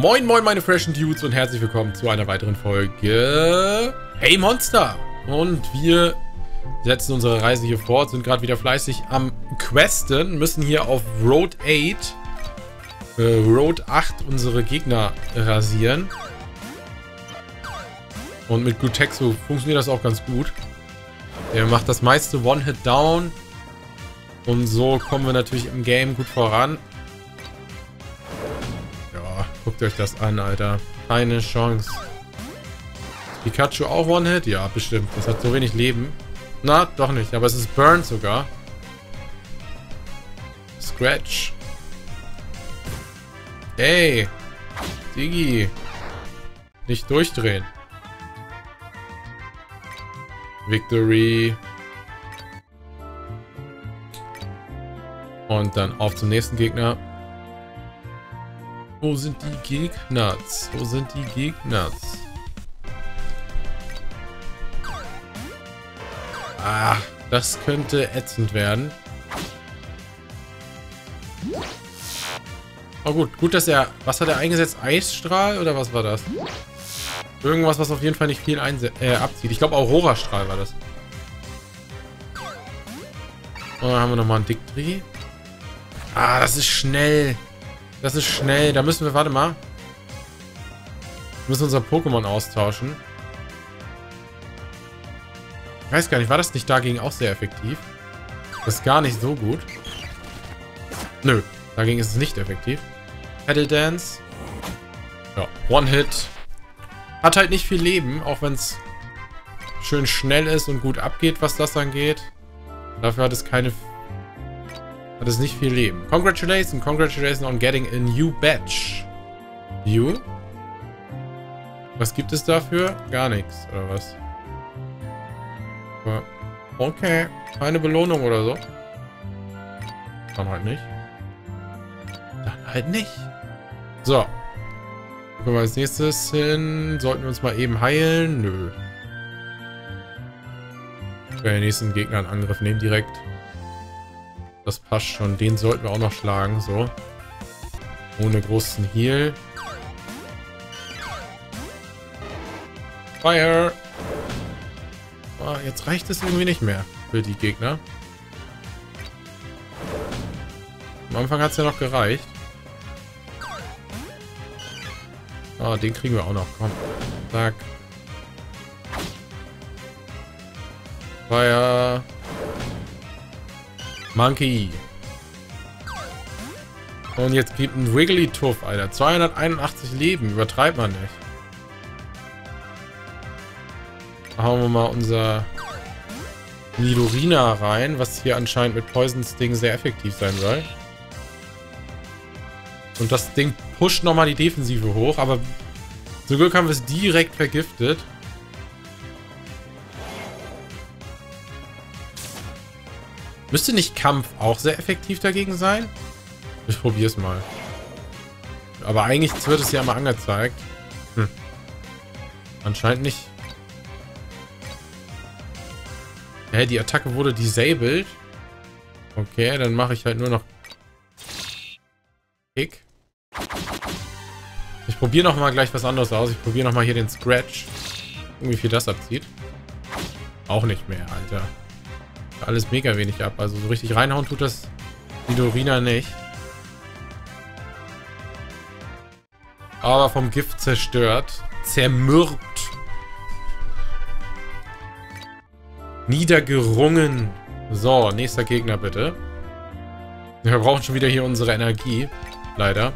Moin moin meine freshen Dudes und herzlich willkommen zu einer weiteren Folge Hey Monster. Und wir setzen unsere Reise hier fort, sind gerade wieder fleißig am Questen, müssen hier auf Road 8 unsere Gegner rasieren. Und mit Glutexo funktioniert das auch ganz gut. Der macht das meiste One-Hit-Down. Und so kommen wir natürlich im Game gut voran. Ja, guckt euch das an, Alter. Keine Chance. Pikachu auch One-Hit? Ja, bestimmt. Das hat so wenig Leben. Na, doch nicht. Aber es ist Burn sogar. Scratch. Ey. Diggi. Nicht durchdrehen. Victory. Und dann auf zum nächsten Gegner. Wo sind die Gegner? Wo sind die Gegner? Ah, das könnte ätzend werden. Oh gut, gut, dass er... Was hat er eingesetzt? Eisstrahl oder was war das? Irgendwas, was auf jeden Fall nicht viel abzieht. Ich glaube, Aurora-Strahl war das. Oh, da haben wir nochmal einen Dick-Tree. Ah, das ist schnell. Das ist schnell. Da müssen wir... Warte mal. Wir müssen unser Pokémon austauschen. Ich weiß gar nicht. War das nicht dagegen auch sehr effektiv? Das ist gar nicht so gut. Nö. Dagegen ist es nicht effektiv. Paddle Dance. Ja. One-Hit. Hat halt nicht viel Leben, auch wenn es schön schnell ist und gut abgeht, was das angeht. Dafür hat es keine... Hat es nicht viel Leben. Congratulations, congratulations on getting a new batch. You? Was gibt es dafür? Gar nichts, oder was? Okay, keine Belohnung oder so. Dann halt nicht. Dann halt nicht. So. Gucken wir als nächstes hin. Sollten wir uns mal eben heilen? Nö. Wir können den nächsten Gegner in Angriff nehmen direkt. Das passt schon. Den sollten wir auch noch schlagen. So. Ohne großen Heal. Fire. Oh, jetzt reicht es irgendwie nicht mehr für die Gegner. Am Anfang hat es ja noch gereicht. Ah, oh, den kriegen wir auch noch. Komm. Zack. Feuer. Monkey. Und jetzt gibt ein Wigglytuff, Alter. 281 Leben. Übertreibt man nicht. Da hauen wir mal unser Nidorina rein, was hier anscheinend mit Poison Sting sehr effektiv sein soll. Und das Ding pusht nochmal die Defensive hoch, aber zum Glück haben wir es direkt vergiftet. Müsste nicht Kampf auch sehr effektiv dagegen sein? Ich probiere es mal. Aber eigentlich wird es ja immer angezeigt. Hm. Anscheinend nicht. Hä, die Attacke wurde disabled. Okay, dann mache ich halt nur noch Kick. Ich probiere nochmal gleich was anderes aus. Ich probiere nochmal hier den Scratch. Wie viel das abzieht. Auch nicht mehr, Alter. Alles mega wenig ab. Also so richtig reinhauen tut das Nidorina nicht. Aber vom Gift zerstört. Zermürbt. Niedergerungen. So, nächster Gegner bitte. Wir brauchen schon wieder hier unsere Energie. Leider.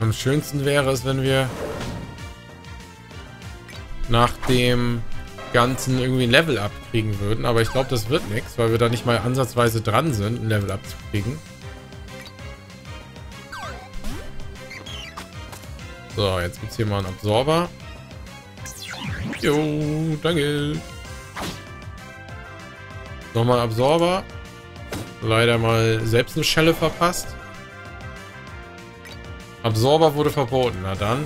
Am schönsten wäre es, wenn wir nach dem Ganzen irgendwie ein Level-Up kriegen würden. Aber ich glaube, das wird nichts, weil wir da nicht mal ansatzweise dran sind, ein Level-Up zu kriegen. So, jetzt gibt es hier mal einen Absorber. Jo, danke. Nochmal Absorber. Leider mal selbst eine Schelle verpasst. Absorber wurde verboten. Na dann.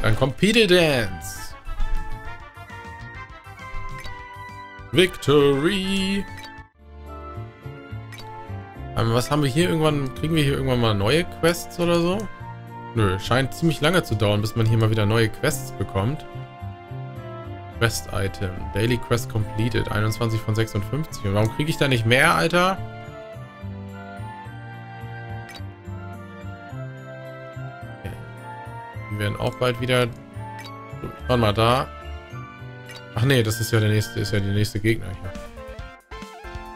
Dann kommt Pete Dance. Victory! Was haben wir hier irgendwann? Kriegen wir hier irgendwann mal neue Quests oder so? Nö, scheint ziemlich lange zu dauern, bis man hier mal wieder neue Quests bekommt. Quest-Item. Daily Quest completed. 21 von 56. Und warum kriege ich da nicht mehr, Alter? Okay. Die werden auch bald wieder... Warte mal, da. Ach nee, das ist ja der nächste, ist ja die nächste Gegner hier.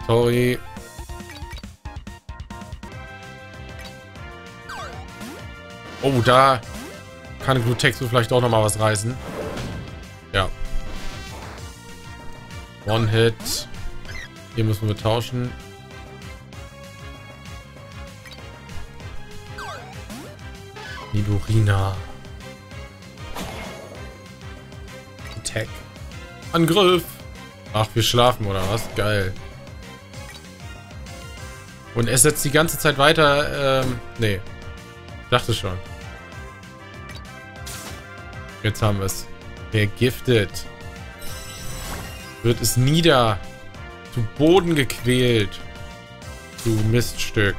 Sorry. Oh, da kann Glutexo vielleicht auch noch mal was reißen. Ja. One Hit. Hier müssen wir tauschen. Nidorina. Attack. Angriff. Ach, wir schlafen oder was? Geil. Und es setzt die ganze Zeit weiter. Nee. Dachte schon. Jetzt haben wir es. Vergiftet. Wird es nieder. Zu Boden gequält. Du Miststück.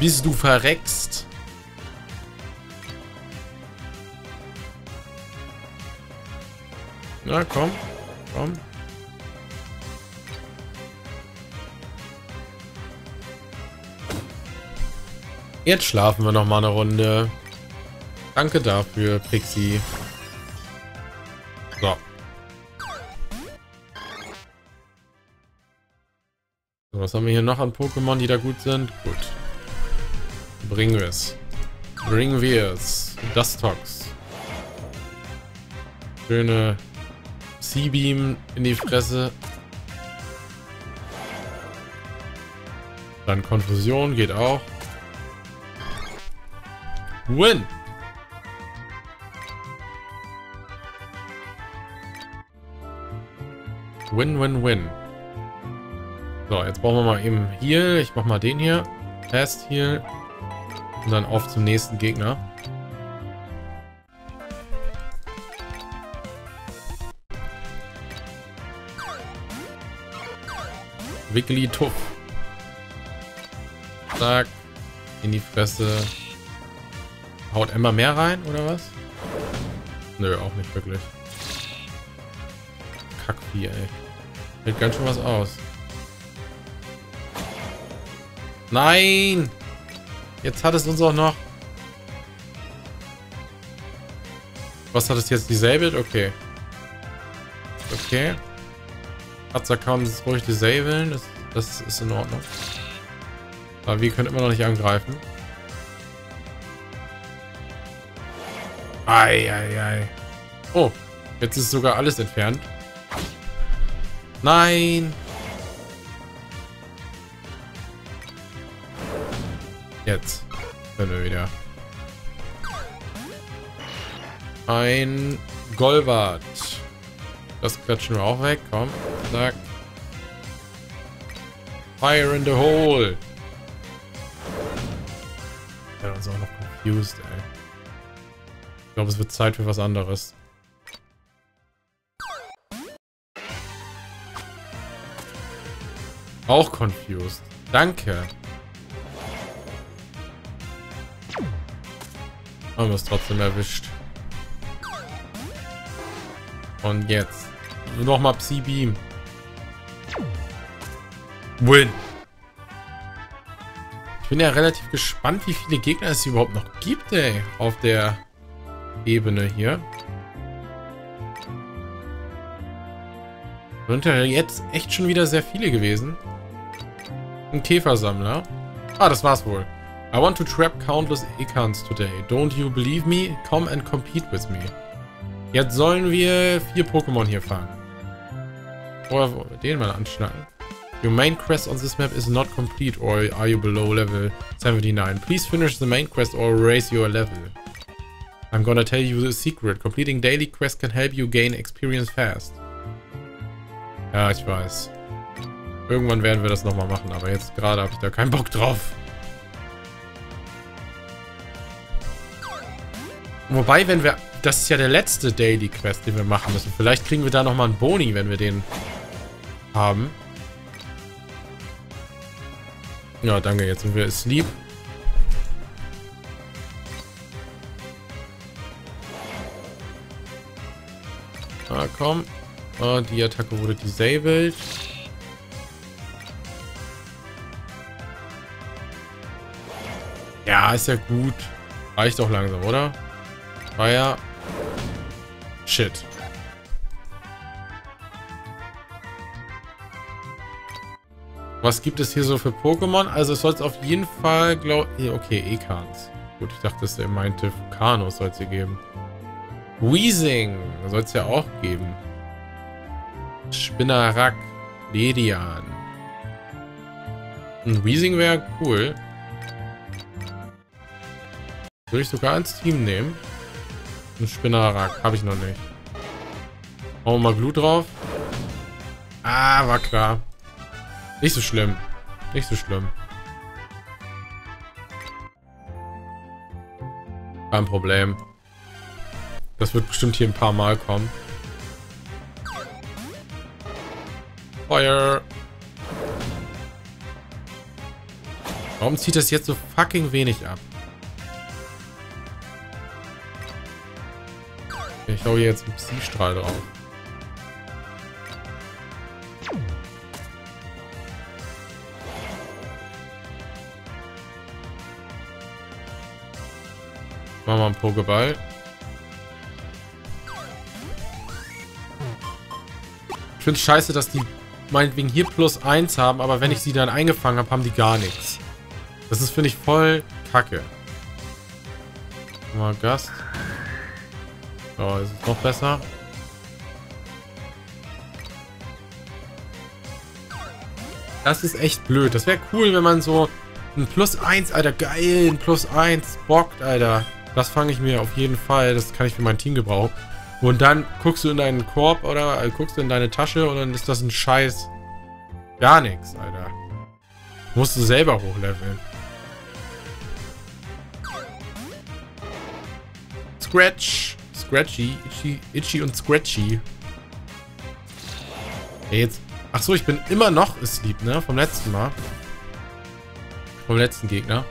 Bis du verreckst. Na komm. Komm. Jetzt schlafen wir noch mal eine Runde. Danke dafür, Pixie. So. So, was haben wir hier noch an Pokémon, die da gut sind? Gut. Bringen wir es. Bringen wir es. Dustox. Schöne Psi-Beam in die Fresse. Dann Konfusion geht auch. Win! Win, win, win. So, jetzt brauchen wir mal eben Heal. Ich mach mal den hier. Fast Heal. Und dann auf zum nächsten Gegner. Wigglytuff. Zack. In die Fresse. Haut immer mehr rein, oder was? Nö, auch nicht wirklich. Kackvieh, ey. Hält ganz schön was aus. Nein! Jetzt hat es uns auch noch... Was hat es jetzt? Disabled? Okay. Okay. Hat's kaum, das ruhig disablen. Das ist in Ordnung. Aber wir können immer noch nicht angreifen. Ei, ei, ei. Oh, jetzt ist sogar alles entfernt. Nein. Jetzt können wir wieder. Ein Golwart. Das klatschen wir auch weg. Komm, zack. Fire in the hole. Der hat uns auch noch confused, ey. Ich glaube, es wird Zeit für was anderes. Auch confused. Danke. Haben wir es trotzdem erwischt. Und jetzt. Nochmal Psi-Beam. Win. Ich bin ja relativ gespannt, wie viele Gegner es überhaupt noch gibt, ey. Auf der... Ebene hier. Sind ja jetzt echt schon wieder sehr viele gewesen. Ein Käfersammler. Ah, das war's wohl. I want to trap countless Ekans today. Don't you believe me? Come and compete with me. Jetzt sollen wir 4 Pokémon hier fangen. Oder den mal anschnacken. Your main quest on this map is not complete or are you below level 79? Please finish the main quest or raise your level. I'm gonna tell you the secret. Completing daily quests can help you gain experience fast. Ja, ich weiß. Irgendwann werden wir das nochmal machen, aber jetzt gerade habe ich da keinen Bock drauf. Wobei, wenn wir Das ist ja der letzte Daily Quest, den wir machen müssen. Vielleicht kriegen wir da nochmal einen Boni, wenn wir den haben. Ja, danke. Jetzt sind wir asleep. Ah, komm. Oh, die Attacke wurde disabled. Ja, ist ja gut. Reicht doch langsam, oder? War ja... Shit. Was gibt es hier so für Pokémon? Also es soll es auf jeden Fall... Okay, Ekans. Gut, ich dachte, er meinte Vulkanos soll es hier geben. Weezing soll es ja auch geben. Spinarak, Ledian. Ein Weezing wäre cool. Würde ich sogar ins Team nehmen. Ein Spinarak habe ich noch nicht. Machen wir mal Glut drauf. Ah, war klar. Nicht so schlimm. Nicht so schlimm. Kein Problem. Das wird bestimmt hier ein paar Mal kommen. Feuer. Warum zieht das jetzt so fucking wenig ab? Ich hau hier jetzt einen Psi-Strahl drauf. Machen wir einen Pokéball. Ich finde es scheiße, dass die meinetwegen hier +1 haben, aber wenn ich sie dann eingefangen habe, haben die gar nichts. Das ist, finde ich, voll kacke. Mal Gast. Oh, ist es noch besser? Das ist echt blöd. Das wäre cool, wenn man so ein +1, Alter, geil, ein +1 bockt, Alter. Das fange ich mir auf jeden Fall. Das kann ich für mein Team gebrauchen. Und dann guckst du in deinen Korb oder guckst in deine Tasche und dann ist das ein Scheiß. Gar nichts, Alter. Musst du selber hochleveln. Scratch. Scratchy, Itchy und Scratchy. Hey, jetzt. Ach so, ich bin immer noch asleep, ne? Vom letzten Mal. Vom letzten Gegner.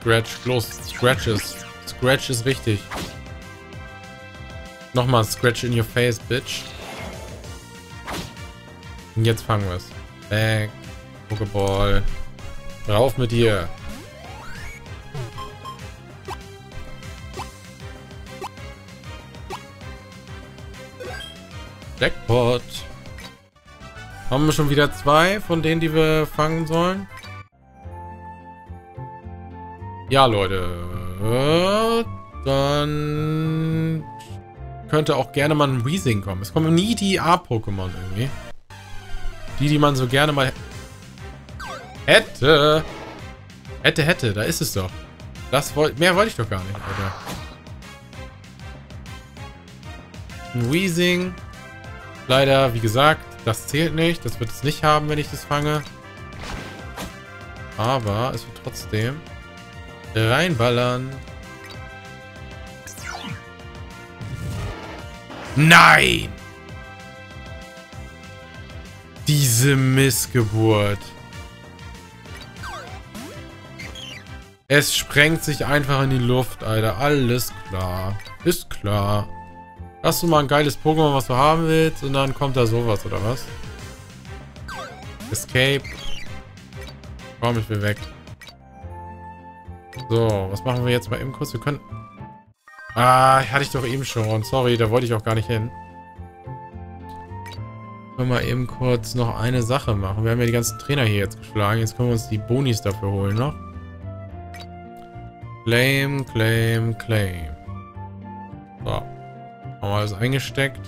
Scratch, los. Scratches. Scratch ist richtig. Nochmal Scratch in your face, bitch. Und jetzt fangen wir es. Bang. Pokéball. Rauf mit dir. Jackpot. Haben wir schon wieder 2 von denen, die wir fangen sollen? Ja, Leute. Dann könnte auch gerne mal ein Weezing kommen. Es kommen nie die A-Pokémon irgendwie. Die man so gerne mal... Hätte. Hätte, hätte. Da ist es doch. Das mehr wollte ich doch gar nicht, Alter. Ein Weezing. Leider, wie gesagt, das zählt nicht. Das wird es nicht haben, wenn ich das fange. Aber es wird trotzdem reinballern. Nein! Diese Missgeburt. Es sprengt sich einfach in die Luft, Alter. Alles klar. Ist klar. Hast du mal ein geiles Pokémon, was du haben willst, und dann kommt da sowas, oder was? Escape. Komm, ich will weg. So, was machen wir jetzt mal eben kurz? Wir können... Ah, hatte ich doch eben schon. Sorry, da wollte ich auch gar nicht hin. Können wir mal eben kurz noch eine Sache machen. Wir haben ja die ganzen Trainer hier jetzt geschlagen. Jetzt können wir uns die Bonis dafür holen noch. Claim, claim, claim. So. Haben wir alles eingesteckt.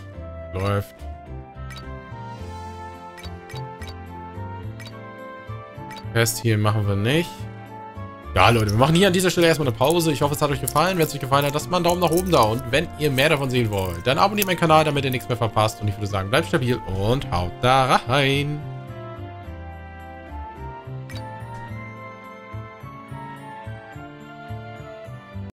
Läuft. Fest hier machen wir nicht. Ja, Leute, wir machen hier an dieser Stelle erstmal eine Pause. Ich hoffe, es hat euch gefallen. Wenn es euch gefallen hat, lasst mal einen Daumen nach oben da. Und wenn ihr mehr davon sehen wollt, dann abonniert meinen Kanal, damit ihr nichts mehr verpasst. Und ich würde sagen, bleibt stabil und haut da rein.